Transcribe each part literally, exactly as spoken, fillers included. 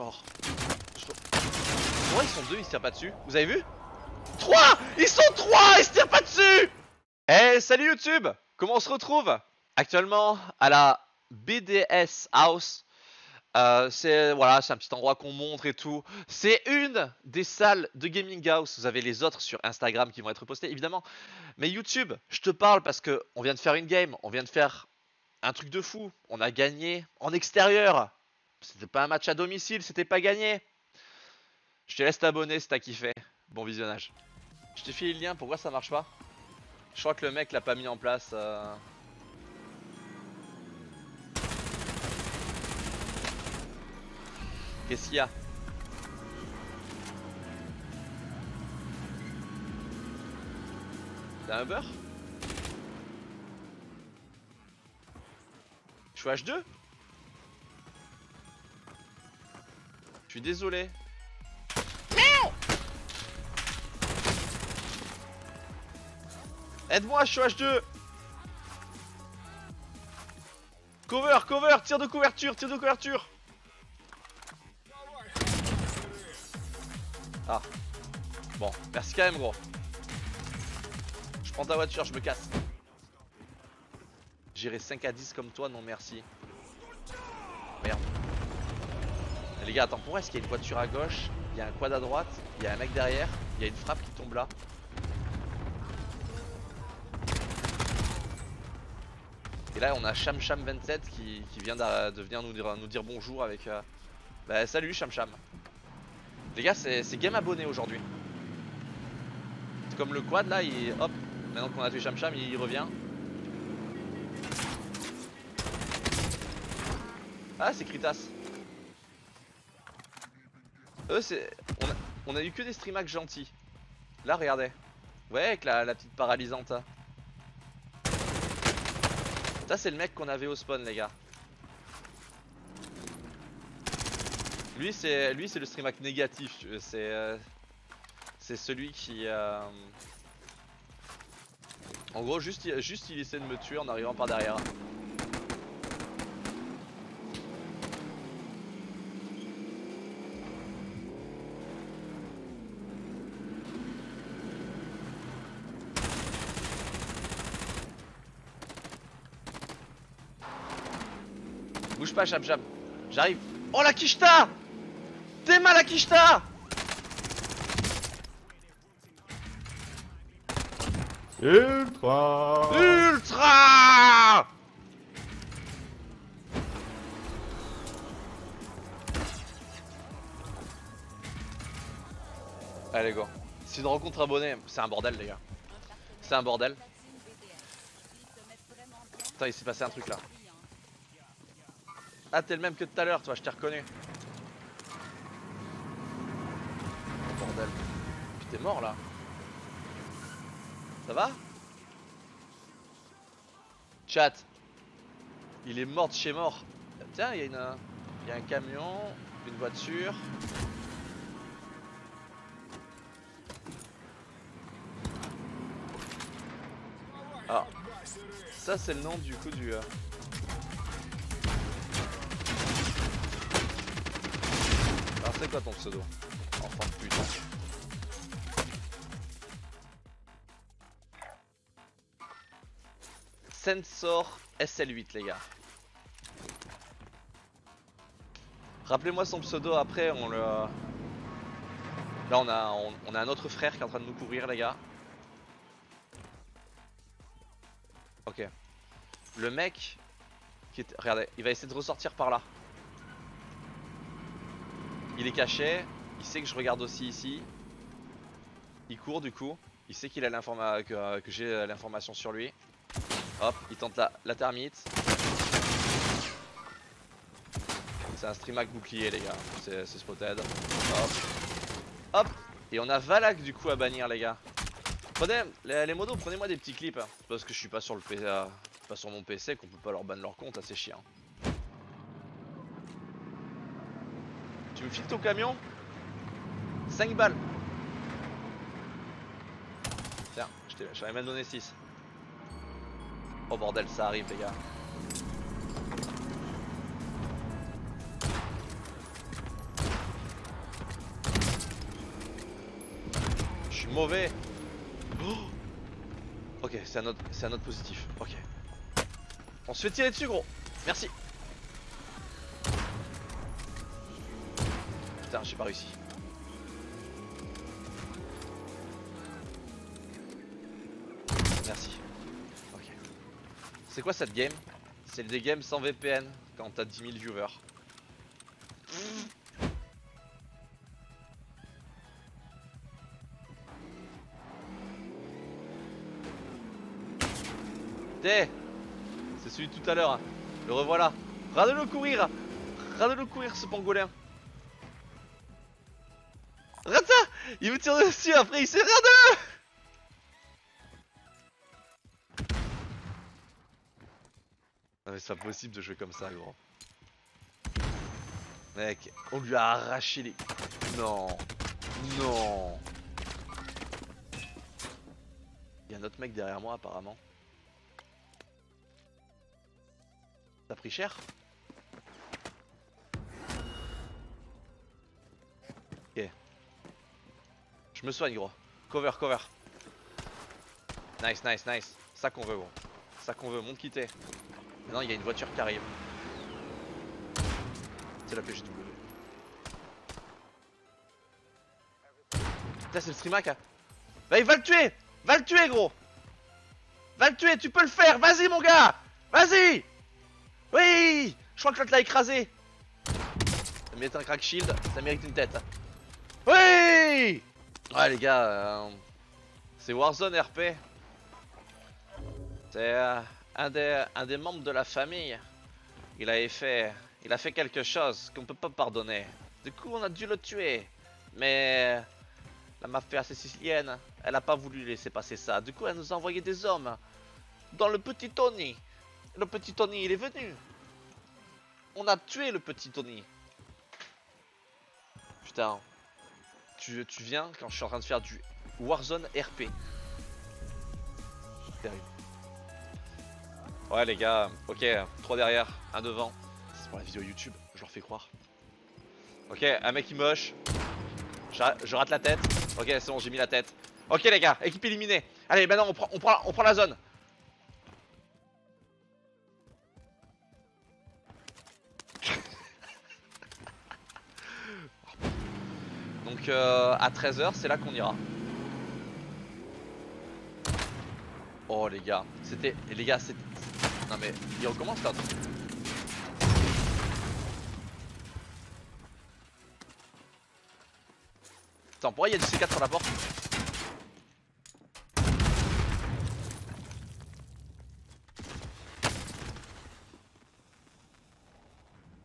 encore. Moi, ils sont deux, ils se tirent pas dessus. Vous avez vu? Trois! Ils sont trois! Ils se tirent pas dessus! Eh, hey, salut YouTube! Comment on se retrouve? Actuellement, à la B D S House. Euh, c'est voilà, c'est un petit endroit qu'on montre et tout. C'est une des salles de Gaming House. Vous avez les autres sur Instagram qui vont être postées, évidemment. Mais YouTube, je te parle parce que on vient de faire une game. On vient de faire un truc de fou. On a gagné en extérieur. C'était pas un match à domicile, c'était pas gagné. Je te laisse t'abonner si t'as kiffé. Bon visionnage. Je te file le lien pour voir si ça marche pas. Je crois que le mec l'a pas mis en place. Euh... Qu'est-ce qu'il y a? T'as un beurre? Je suis H deux? Je suis désolé. Aide-moi, je suis H deux. Cover, cover, tir de couverture, tir de couverture. Ah. Bon, merci quand même gros. Je prends ta voiture, je me casse. J'irai cinq à dix comme toi, non merci. Merde. Les gars, attends, pourquoi est-ce qu'il y a une voiture à gauche? Il y a un quad à droite, il y a un mec derrière, il y a une frappe qui tombe là. Et là on a ShamSham vingt-sept qui, qui vient de, de venir nous dire, nous dire bonjour avec euh... Bah salut ShamSham. Les gars, c'est game abonné aujourd'hui. C'est comme le quad là, il hop, maintenant qu'on a tué ShamSham, il revient. Ah, c'est Kritas. Eux c'est... On a, on a eu que des streamhacks gentils. Là regardez. Ouais, avec la, la petite paralysante. Ça c'est le mec qu'on avait au spawn les gars. Lui c'est lui c'est le streamhack négatif. C'est euh, c'est celui qui euh... en gros juste, juste il essaie de me tuer en arrivant par derrière. Bouge pas, Jab Jab, j'arrive. Oh la Kishta! T'es mal la Kishta! Ultra! Ultra! Allez go. C'est une rencontre abonnée, c'est un bordel les gars. C'est un bordel. Attends, il s'est passé un truc là. Ah, t'es le même que tout à l'heure, toi, je t'ai reconnu. Oh, bordel. Puis t'es mort là. Ça va? Chat. Il est mort de chez mort. Tiens, il y, y a un camion, une voiture. Alors, ça, c'est le nom du coup du. Euh... C'est quoi ton pseudo? Enfin putain. Sensor S L huit les gars. Rappelez-moi son pseudo après, on le... Là on a, on, on a un autre frère qui est en train de nous courir les gars. Ok. Le mec... Qui est... Regardez, il va essayer de ressortir par là. Il est caché, il sait que je regarde aussi ici. Il court du coup, il sait qu'il a l'information que, que j'ai l'information sur lui. Hop, il tente la, la termite. C'est un streamhack bouclier les gars, c'est spotted. Hop, hop, et on a Valak du coup à bannir les gars. Prenez les, les modos, prenez-moi des petits clips hein, parce que je suis pas sur le P C, euh, pas sur mon P C, qu'on peut pas leur ban leur compte, hein, c'est chiant. Tu me files ton camion? Cinq balles. Tiens, je t'avais même donné six. Oh bordel, ça arrive les gars. suis mauvais. Oh ok, c'est un, un autre positif. Ok. On se fait tirer dessus, gros. Merci. Putain, j'ai pas réussi. Merci. Ok. C'est quoi cette game? C'est des games sans V P N quand t'as dix mille viewers. T'es, c'est celui de tout à l'heure, hein. Le revoilà. Regardez-le courir. Regardez-le courir ce pangolin. Regarde ça. Il me tire dessus après il s'est... Regarde-le. Non mais c'est pas possible de jouer comme ça, gros. Mec, on lui a arraché les... Non. Non. Il y a un autre mec derrière moi apparemment. T'as pris cher? Ok. Je me soigne, gros. Cover, cover. Nice, nice, nice. Ça qu'on veut, gros. Ça qu'on veut, monte quitter. Non, il y a une voiture qui arrive. C'est la P G W. Putain, c'est le streamac. Hein. Allez, va le tuer. Va le tuer, gros. Va le tuer, tu peux le faire. Vas-y, mon gars. Vas-y. Oui, je crois que l'autre l'a écrasé. Ça mérite un crack shield, ça mérite une tête. Oui. Ouais les gars, euh, c'est Warzone R P. C'est euh, un, des, un des membres de la famille. Il avait fait, il a fait quelque chose qu'on peut pas pardonner. Du coup on a dû le tuer. Mais la mafia sicilienne, elle a pas voulu laisser passer ça. Du coup elle nous a envoyé des hommes. Dans le petit Tony. Le petit Tony, il est venu. On a tué le petit Tony. Putain. Tu, tu viens quand je suis en train de faire du Warzone R P. Terrible. Ouais les gars. Ok, trois derrière, un devant. C'est pour la vidéo YouTube, je leur fais croire. Ok, un mec qui moche. Je rate la tête. Ok, c'est bon, j'ai mis la tête. Ok les gars, équipe éliminée. Allez, maintenant on prend, on prend, on prend la zone. Donc euh, à treize heures c'est là qu'on ira. Oh les gars, c'était... Les gars c'était... Non mais il recommence là. Attends, pourquoi il y a du C quatre sur la porte?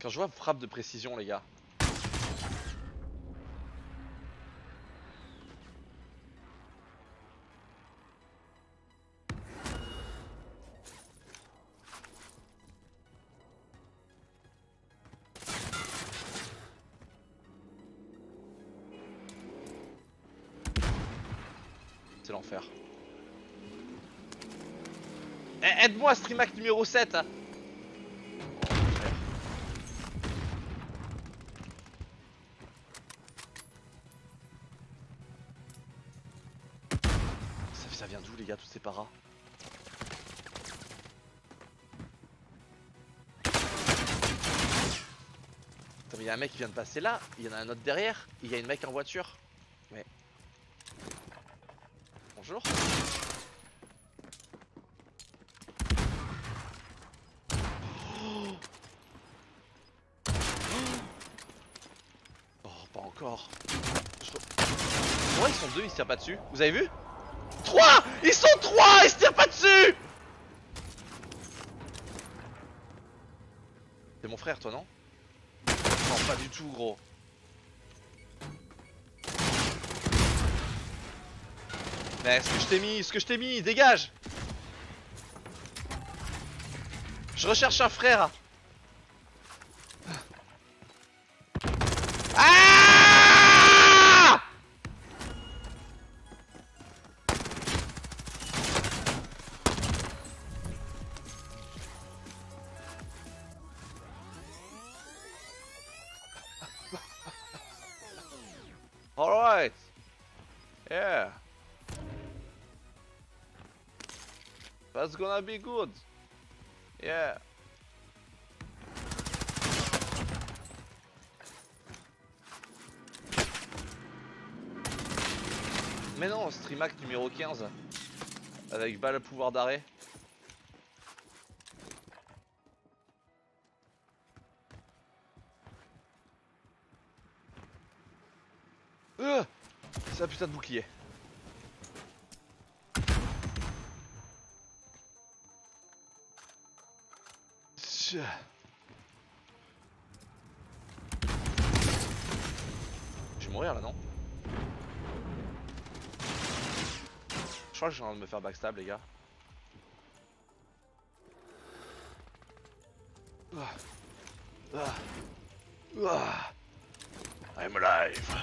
Quand je vois frappe de précision les gars. C'est l'enfer. Eh, aide-moi, streamac numéro sept hein. Ça, ça vient d'où les gars, tous ces paras? Attends, mais il y a un mec qui vient de passer là, il y en a un autre derrière, il y a une mec en voiture. Mais... Bonjour. Oh, oh pas encore. Je... Ouais, ils sont deux, ils se tirent pas dessus. Vous avez vu? Trois! Ils sont trois! Ils se tirent pas dessus! C'est mon frère, toi, non? Non, pas du tout, gros. Mais ce que je t'ai mis, ce que je t'ai mis, dégage. Je recherche un frère. Ah All right. Yeah. That's gonna be good. Yeah. Mais non, Streamac numéro quinze. Avec balle pouvoir d'arrêt. Euh C'est un putain de bouclier. Je vais mourir là, non? Je crois que j'ai envie de me faire backstab, les gars. I'm alive.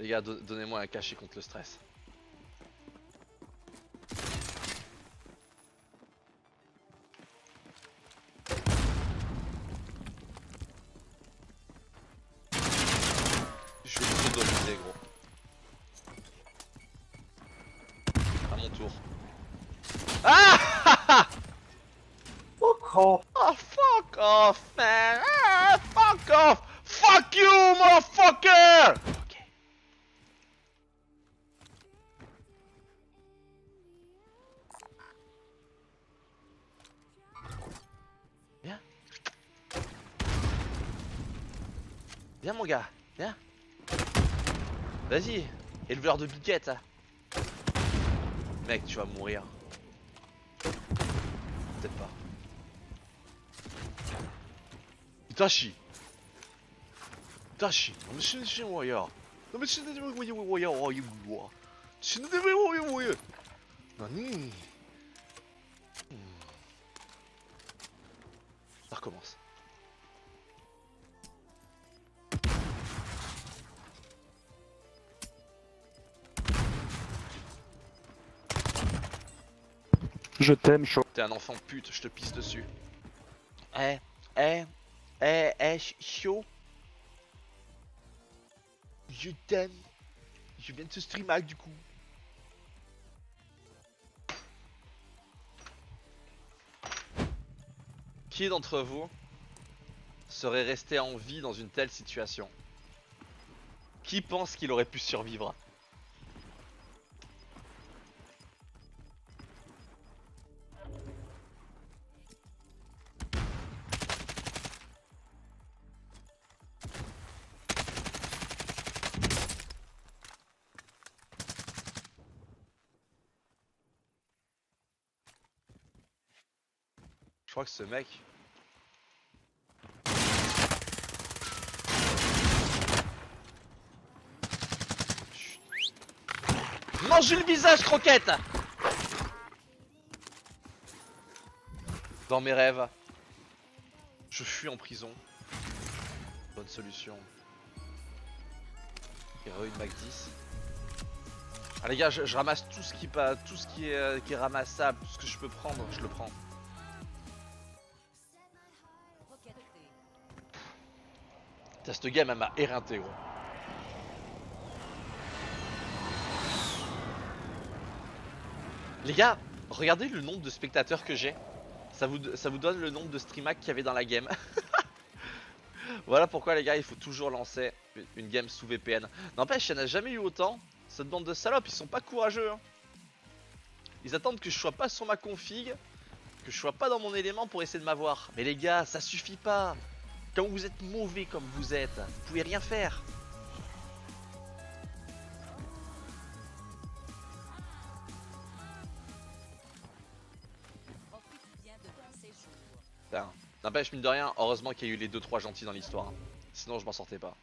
Les gars, do donnez-moi un cachet contre le stress. Je suis plutôt dominé, gros. À mon tour. Ah! Fuck off! Oh, fuck off, man! Ah, fuck off! Fuck you, motherfucker! Viens mon gars, viens. Vas-y, éleveur de biquettes. Mec, tu vas mourir. Peut-être pas. Itachi. Itachi. Non mais c'est des warriors. Non mais c'est des warriors. Oh you war. C'est des warriors. Nani. Ça recommence. Je t'aime, chaud. T'es un enfant pute, je te pisse dessus. Eh, eh, eh, eh, chaud. Je t'aime. Je viens de se stream hack du coup. Qui d'entre vous serait resté en vie dans une telle situation? Qui pense qu'il aurait pu survivre? Je crois que ce mec... Mange le visage, croquette. Dans mes rêves, je fuis en prison. Bonne solution. Et re une mac dix. Ah les gars, je, je ramasse tout ce qui, tout ce qui est, qui est ramassable, tout ce que je peux prendre, je le prends. Cette game elle m'a éreinté, gros. Les gars, regardez le nombre de spectateurs que j'ai. Ça vous, ça vous donne le nombre de streamac qu'il y avait dans la game. Voilà pourquoi les gars, il faut toujours lancer une game sous V P N. N'empêche, il n'y en a jamais eu autant. Cette bande de salopes, ils sont pas courageux, hein. Ils attendent que je sois pas sur ma config, que je sois pas dans mon élément pour essayer de m'avoir. Mais les gars, ça suffit pas. Quand vous êtes mauvais comme vous êtes, vous pouvez rien faire. N'empêche, mine de rien, heureusement qu'il y a eu les deux trois gentils dans l'histoire. Sinon je m'en sortais pas.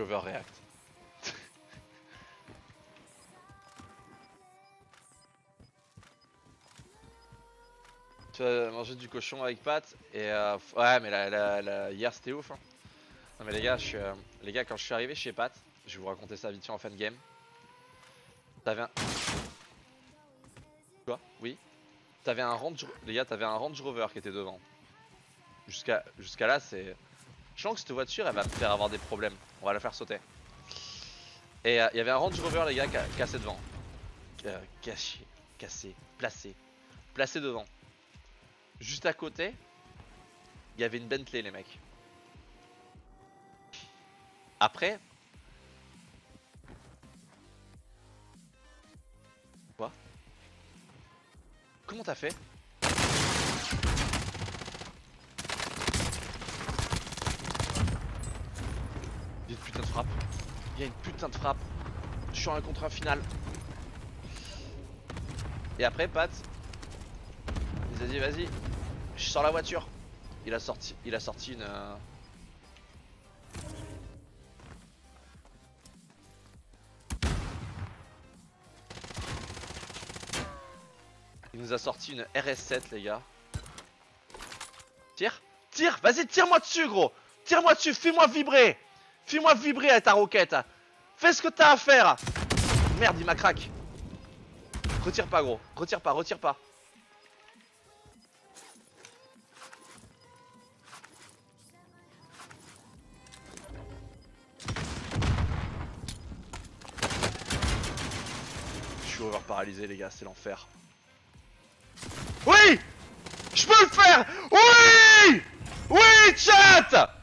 Overreact. Tu as mangé du cochon avec Pat et euh... ouais mais la, la, la... hier c'était ouf hein. Non mais les gars, je suis, euh, les gars, quand je suis arrivé chez Pat, je vais vous raconter ça vite fait en fin de game. T'avais un... Quoi? Oui. T'avais un Range... Les gars, t'avais un Range Rover qui était devant. Jusqu'à jusqu'à là, c'est... Je sens que cette voiture, elle va me faire avoir des problèmes. On va la faire sauter. Et il euh, y avait un Range Rover, les gars, cassé devant. Euh, caché, cassé, placé. Placé devant. Juste à côté, il y avait une Bentley, les mecs. Après... Quoi? Comment t'as fait? Il y a une putain de frappe. Il y a une putain de frappe. Je suis en un contre un final. Et après, Pat, il nous a dit vas-y, je sors la voiture. Il a sorti, il a sorti une... Il nous a sorti une R S sept, les gars. Tire, tire, vas-y, tire-moi dessus, gros. Tire-moi dessus, fais-moi vibrer. Fais-moi vibrer à ta roquette. Fais ce que t'as à faire. Merde, il m'a crack. Retire pas, gros. Retire pas, retire pas. Je suis over paralysé, les gars, c'est l'enfer. Oui! Je peux le faire! Oui! Oui, chat!